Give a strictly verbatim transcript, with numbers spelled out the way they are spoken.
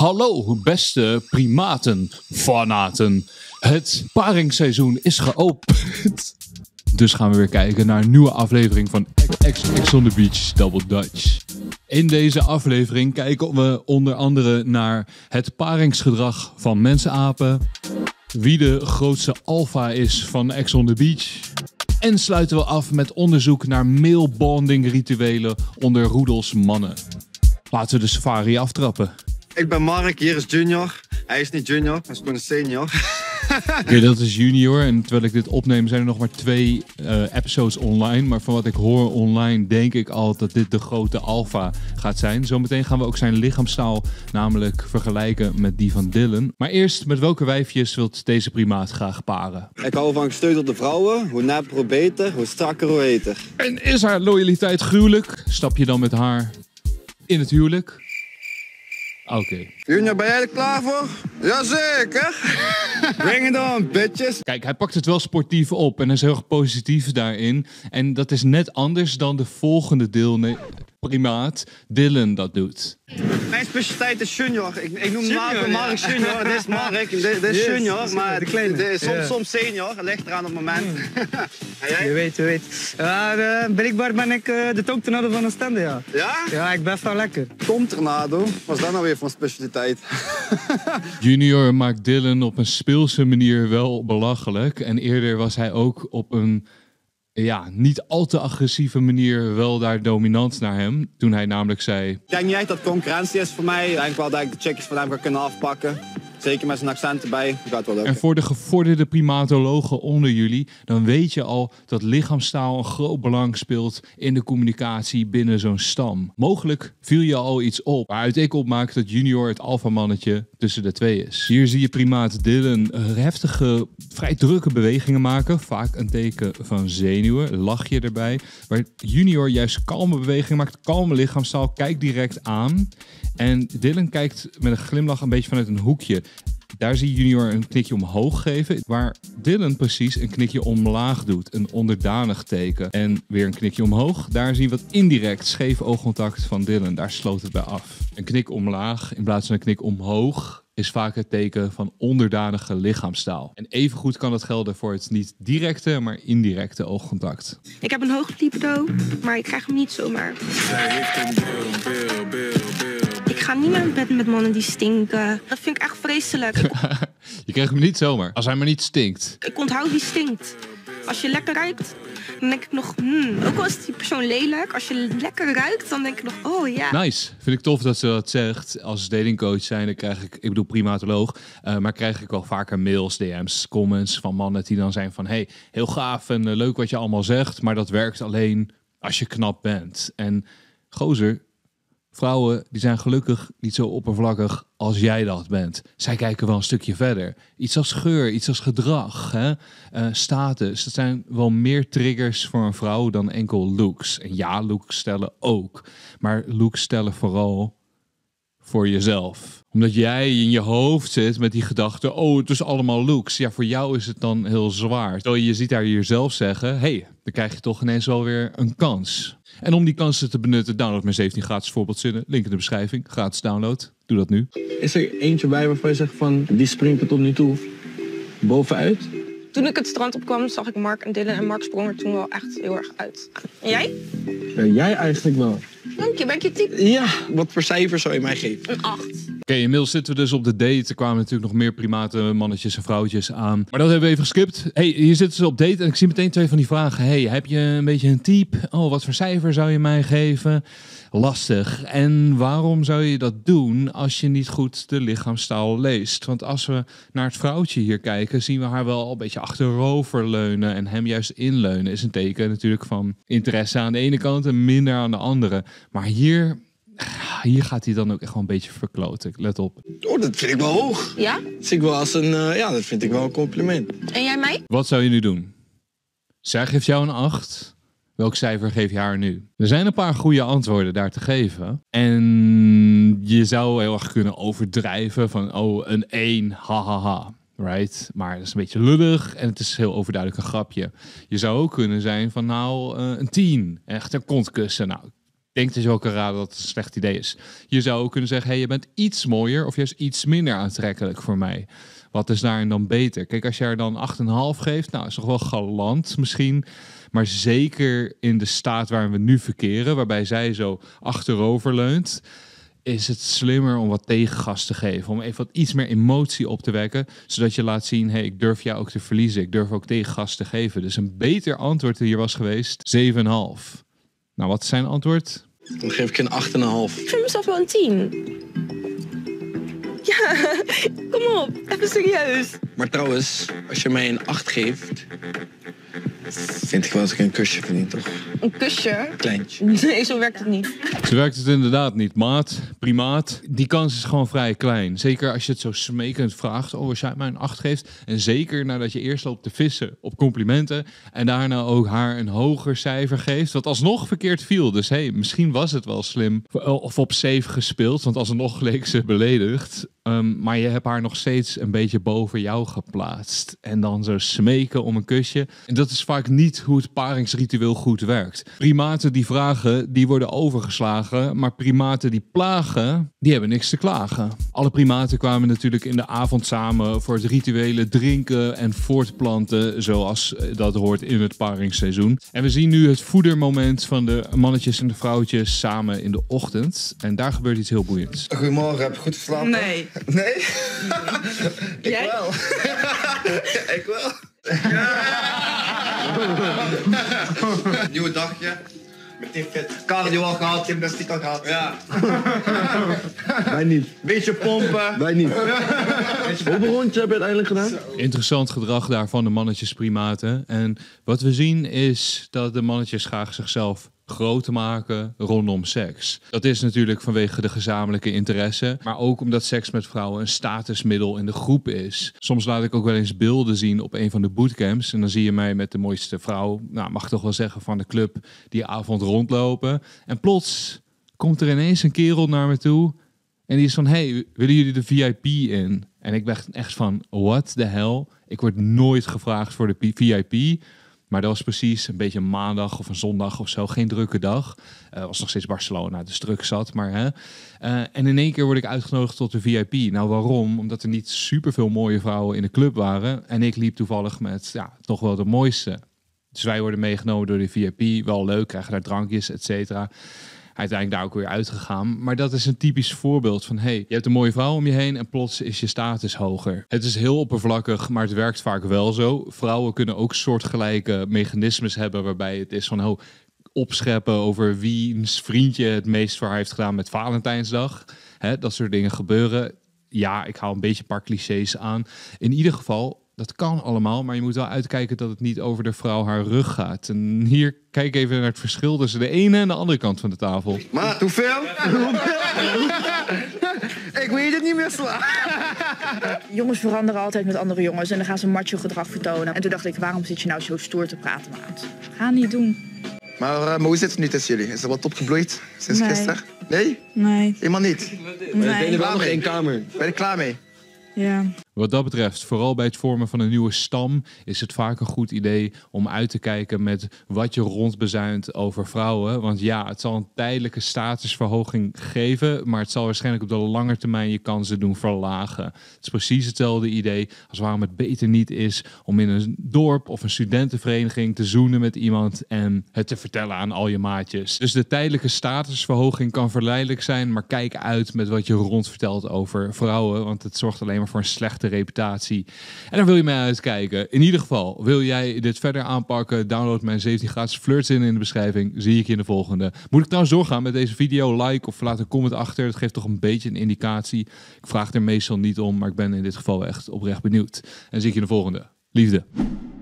Hallo beste primaten, fanaten. Het paringsseizoen is geopend. Dus gaan we weer kijken naar een nieuwe aflevering van Ex, Ex on the Beach, Double Dutch. In deze aflevering kijken we onder andere naar het paringsgedrag van mensapen. Wie de grootste alfa is van Ex on the Beach. En sluiten we af met onderzoek naar male-bonding rituelen onder roedels mannen. Laten we de safari aftrappen. Ik ben Mark, hier is Junior. Hij is niet Junior, hij is gewoon een senior. Okay, dat is Junior en terwijl ik dit opneem zijn er nog maar twee uh, episodes online. Maar van wat ik hoor online denk ik al dat dit de grote alfa gaat zijn. Zometeen gaan we ook zijn lichaamstaal namelijk vergelijken met die van Dylan. Maar eerst, met welke wijfjes wilt deze primaat graag paren? Ik hou van gesteunde vrouwen. Hoe napper hoe beter, hoe strakker hoe heter. En is haar loyaliteit gruwelijk? Stap je dan met haar in het huwelijk? Oké. Okay. Junior, ben jij er klaar voor? Jazeker! Bring it on, bitches! Kijk, hij pakt het wel sportief op en hij is heel erg positief daarin. En dat is net anders dan de volgende deelprimaat, Dylan, dat doet. Mijn specialiteit is Junior. Ik, ik noem Mark ja. Mark Junior. Dit is Mark, dit, dit is yes, Junior. Maar de de, soms, yeah. soms senior, ligt eraan op het moment. Mm. Jij? Je weet, je weet. Ja, uh, blijkbaar ben ik uh, de tongtornado van Oostende, ja. Ja? Ja, ik ben wel lekker. Tongtornado? Wat is dat nou weer voor een specialiteit? Junior maakt Dylan op een speelse manier wel belachelijk. En eerder was hij ook op een... ja, niet al te agressieve manier wel daar dominant naar hem. Toen hij namelijk zei... Ik denk niet echt dat concurrentie is voor mij. Ik denk wel dat ik de chickies van hem kan kunnen afpakken. Zeker met zijn accent erbij. Dat gaat wel lukken. En voor de gevorderde primatologen onder jullie... dan weet je al dat lichaamstaal een groot belang speelt... in de communicatie binnen zo'n stam. Mogelijk viel je al iets op. Waaruit ik opmaak dat Junior het alfamannetje tussen de twee is. Hier zie je primaat Dylan heftige, vrij drukke bewegingen maken. Vaak een teken van zenuwen. Lachje erbij. Waar Junior juist kalme bewegingen maakt. Kalme lichaamstaal. Kijkt direct aan. En Dylan kijkt met een glimlach een beetje vanuit een hoekje. Daar zie Junior een knikje omhoog geven, waar Dylan precies een knikje omlaag doet. Een onderdanig teken. En weer een knikje omhoog. Daar zie je wat indirect scheef oogcontact van Dylan. Daar sloot het bij af. Een knik omlaag in plaats van een knik omhoog is vaak het teken van onderdanige lichaamstaal. En evengoed kan dat gelden voor het niet directe, maar indirecte oogcontact. Ik heb een hoog libido, maar ik krijg hem niet zomaar. Ik ga niet meer in bed met mannen die stinken. Dat vind ik echt vreselijk. Je krijgt hem niet zomaar, als hij maar niet stinkt. Ik onthoud wie stinkt. Als je lekker ruikt, dan denk ik nog... Hmm. Ook al is die persoon lelijk, als je lekker ruikt, dan denk ik nog... Oh ja. Yeah. Nice. Vind ik tof dat ze dat zegt. Als datingcoach zijn, dan krijg ik... Ik bedoel, primatoloog. Uh, maar krijg ik wel vaker mails, D M's, comments van mannen... die dan zijn van... Hey, heel gaaf en uh, leuk wat je allemaal zegt... maar dat werkt alleen als je knap bent. En gozer... Vrouwen die zijn gelukkig niet zo oppervlakkig als jij dat bent. Zij kijken wel een stukje verder. Iets als geur, iets als gedrag, hè? Uh, status. Dat zijn wel meer triggers voor een vrouw dan enkel looks. En ja, looks stellen ook. Maar looks stellen vooral voor jezelf. Omdat jij in je hoofd zit met die gedachte... oh, het is allemaal looks. Ja, voor jou is het dan heel zwaar. Terwijl je ziet haar jezelf zeggen... hey, dan krijg je toch ineens wel weer een kans... En om die kansen te benutten, download mijn zeventien gratis voorbeeldzinnen. Link in de beschrijving, gratis download. Doe dat nu. Is er eentje bij waarvan je zegt van, die springt er tot nu toe bovenuit? Toen ik het strand opkwam, zag ik Mark en Dylan. En Mark sprong er toen wel echt heel erg uit. En jij? Ja, jij eigenlijk wel. Dank je, ben ik je type? Ja, wat voor cijfer zou je mij geven? Een acht. Oké, okay, inmiddels zitten we dus op de date. Er kwamen natuurlijk nog meer primaten, mannetjes en vrouwtjes aan. Maar dat hebben we even geskipt. Hé, hey, hier zitten ze op date en ik zie meteen twee van die vragen. Hé, hey, heb je een beetje een type? Oh, wat voor cijfer zou je mij geven? Lastig. En waarom zou je dat doen als je niet goed de lichaamstaal leest? Want als we naar het vrouwtje hier kijken, zien we haar wel een beetje achteroverleunen en hem juist inleunen. Is een teken natuurlijk van interesse aan de ene kant en minder aan de andere. Maar hier, hier gaat hij dan ook echt wel een beetje verkloten. Let op. Oh, dat vind ik wel hoog. Ja? Dat vind ik wel als een, uh, ja, dat vind ik wel een compliment. En jij mij? Wat zou je nu doen? Zij geeft jou een acht. Welk cijfer geef je haar nu? Er zijn een paar goede antwoorden daar te geven. En je zou heel erg kunnen overdrijven van, oh, een één, hahaha. Right? Maar dat is een beetje lullig en het is heel overduidelijk een grapje. Je zou ook kunnen zijn van, nou, uh, een tien. Echt een kontkussen. Nou, denkt in zulke raden dat het een slecht idee is. Je zou ook kunnen zeggen, hey, je bent iets mooier of juist iets minder aantrekkelijk voor mij. Wat is daarin dan beter? Kijk, als je er dan acht komma vijf geeft, nou, is toch wel galant misschien. Maar zeker in de staat waarin we nu verkeren, waarbij zij zo achterover leunt, is het slimmer om wat tegengas te geven. Om even wat iets meer emotie op te wekken. Zodat je laat zien, hey, ik durf jou ook te verliezen. Ik durf ook tegengas te geven. Dus een beter antwoord hier was geweest, zeven komma vijf. Nou, wat is zijn antwoord? Dan geef ik een acht komma vijf. Ik vind mezelf wel een tien. Ja, kom op. Even serieus. Maar trouwens, als je mij een acht geeft, vind ik wel dat ik een kusje verdien, toch? Een kusje? Kleintje. Nee, zo werkt het niet. Zo werkt het inderdaad niet. Maat, primaat, die kans is gewoon vrij klein. Zeker als je het zo smekend vraagt, oh, als jij mij een acht geeft. En zeker nadat je eerst loopt te vissen op complimenten en daarna ook haar een hoger cijfer geeft, wat alsnog verkeerd viel. Dus hé, hey, misschien was het wel slim of op safe gespeeld, want alsnog leek ze beledigd. Um, maar je hebt haar nog steeds een beetje boven jou geplaatst. En dan zo smeken om een kusje. En dat is vaak niet hoe het paringsritueel goed werkt. Primaten die vragen, die worden overgeslagen. Maar primaten die plagen, die hebben niks te klagen. Alle primaten kwamen natuurlijk in de avond samen voor het rituele drinken en voortplanten, zoals dat hoort in het paringsseizoen. En we zien nu het voedermoment van de mannetjes en de vrouwtjes samen in de ochtend. En daar gebeurt iets heel boeiends. Goedemorgen, heb je goed geslapen? Nee. Nee? Ik Jij? wel. Ik wel. Ja. Nieuwe dagje. Meteen fit. Cardio al gehaald, gymnastiek al gehaald. Ja. Wij niet. Beetje pompen. Wij niet. Hoeveel rondjes heb je uiteindelijk gedaan? Interessant gedrag daar van de mannetjesprimaten. En wat we zien is dat de mannetjes graag zichzelf groot te maken rondom seks. Dat is natuurlijk vanwege de gezamenlijke interesse, maar ook omdat seks met vrouwen een statusmiddel in de groep is. Soms laat ik ook wel eens beelden zien op een van de bootcamps en dan zie je mij met de mooiste vrouw, nou, mag toch wel zeggen van de club, die avond rondlopen. En plots komt er ineens een kerel naar me toe en die is van, hey, willen jullie de V I P in? En ik ben echt van, what the hell? Ik word nooit gevraagd voor de V I P. Maar dat was precies een beetje een maandag of een zondag of zo. Geen drukke dag. Uh, was nog steeds Barcelona, dus druk zat. Maar, hè. Uh, en in één keer word ik uitgenodigd tot de V I P. Nou, waarom? Omdat er niet superveel mooie vrouwen in de club waren. En ik liep toevallig met, ja, toch wel de mooiste. Dus wij worden meegenomen door de V I P. Wel leuk, krijgen daar drankjes, et cetera. Uiteindelijk daar ook weer uitgegaan. Maar dat is een typisch voorbeeld van, hey, je hebt een mooie vrouw om je heen en plots is je status hoger. Het is heel oppervlakkig, maar het werkt vaak wel zo. Vrouwen kunnen ook soortgelijke mechanismes hebben waarbij het is van, oh, opscheppen over wiens vriendje het meest voor haar heeft gedaan met Valentijnsdag. Hè, dat soort dingen gebeuren. Ja, ik haal een beetje een paar clichés aan. In ieder geval, dat kan allemaal, maar je moet wel uitkijken dat het niet over de vrouw haar rug gaat. En hier kijk even naar het verschil tussen de ene en de andere kant van de tafel. Maar hoeveel? Ik weet het niet meer slaan. Jongens veranderen altijd met andere jongens en dan gaan ze macho gedrag vertonen. En toen dacht ik, waarom zit je nou zo stoer te praten, maat? Ga niet doen. Maar, maar hoe zit het nu tussen jullie? Is er wat opgebloeid sinds nee. gisteren? Nee? Nee. Helemaal niet? Nee. We delen wel nog één kamer. Ben je klaar mee? Ja. Wat dat betreft, vooral bij het vormen van een nieuwe stam, is het vaak een goed idee om uit te kijken met wat je rondbezuint over vrouwen. Want ja, het zal een tijdelijke statusverhoging geven, maar het zal waarschijnlijk op de lange termijn je kansen doen verlagen. Het is precies hetzelfde idee als waarom het beter niet is om in een dorp of een studentenvereniging te zoenen met iemand en het te vertellen aan al je maatjes. Dus de tijdelijke statusverhoging kan verleidelijk zijn, maar kijk uit met wat je rondvertelt over vrouwen, want het zorgt alleen maar voor een slechte reputatie. En daar wil je mee uitkijken. In ieder geval, wil jij dit verder aanpakken? Download mijn zeventien gratis flirtzin in de beschrijving. Zie ik je in de volgende. Moet ik trouwens doorgaan met deze video? Like of laat een comment achter. Dat geeft toch een beetje een indicatie. Ik vraag er meestal niet om, maar ik ben in dit geval echt oprecht benieuwd. En zie ik je in de volgende. Liefde.